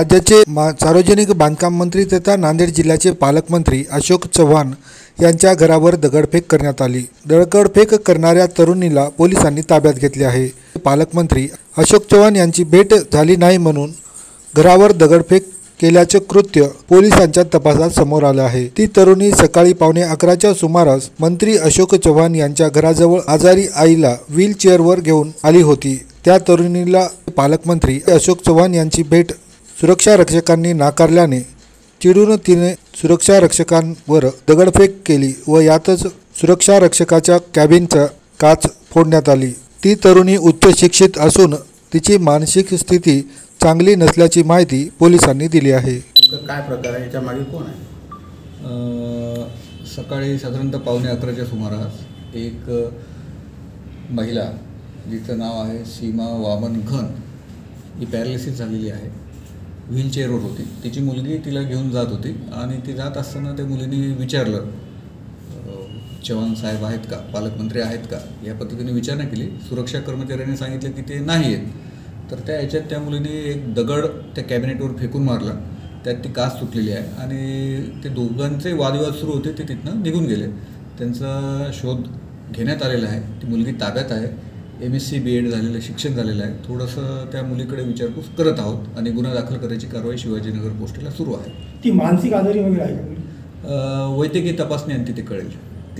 राज्याचे सार्वजनिक बांधकाम मंत्री तथा नांदेड जिल्ह्याचे पालकमंत्री अशोक चव्हाण यांच्या घरावर दगडफेक करण्यात आली। दगडफेक करणाऱ्या तरुणीला पोलिसांनी ताब्यात घेतले आहे। पालकमंत्री अशोक चव्हाण यांची भेट झाली नाही म्हणून घरावर दगडफेक केल्याचे कृत्य पोलिसांच्या तपासात समोर आले आहे। ती तरुणी सकाळी पावणे 11 च्या सुमारास मंत्री अशोक चव्हाण यांच्या घराजवळ आजारी आईला व्हीलचेअरवर घेऊन आली होती। त्या तरुणीला पालकमंत्री अशोक चव्हाण यांची भेट सुरक्षा रक्षकांनी नाकारल्याने चिडून तिने सुरक्षा रक्षकांवर दगडफेक केली व यातच सुरक्षा रक्षकाच्या कॅबिनचा काच फोडण्यात आली। ती तरुणी उच्च शिक्षित असून तिची मानसिक स्थिती चांगली नसल्याची माहिती पोलिसांनी दिली आहे। काय प्रकार आहे, याच्या मागे कोण आहे? सकाळी साधारणतः पावणे 11 च्या सुमारास एक महिला, जिचं नाव आहे सीमा वामनघन, ही पॅरालिसिस झालेली आहे, व्हीलचेअरवर होती। तिची मुलगी तिला घेऊन जात होती आणि ती जात असताना त्या मुलीने विचारलं, चव्हाण साहेब आहेत का, पालकमंत्री आहेत का, या पद्धतीने विचारणा केली। सुरक्षा कर्मचाऱ्यांनी सांगितलं की ते नाही आहेत, तर त्या ह्याच्यात त्या मुलीने एक दगड त्या कॅबिनेटवर फेकून मारला, त्यात ती काच तुटलेली आहे आणि ते दोघांचे वादविवाद सुरू होते, ते तिथनं निघून गेले। त्यांचा शोध घेण्यात आलेला आहे, ती मुलगी ताब्यात आहे, MSc BEd झालेलं शिक्षण झालेलं आहे। थोडंसं त्या मुलीकडे विचारपूस करत आहोत आणि गुन्हा दाखल करायची कारवाई शिवाजीनगर पोस्टला सुरू आहे। ती मानसिक आजारी वगैरे आहे का? वैद्यकीय तपासणी अंती ते कळेल।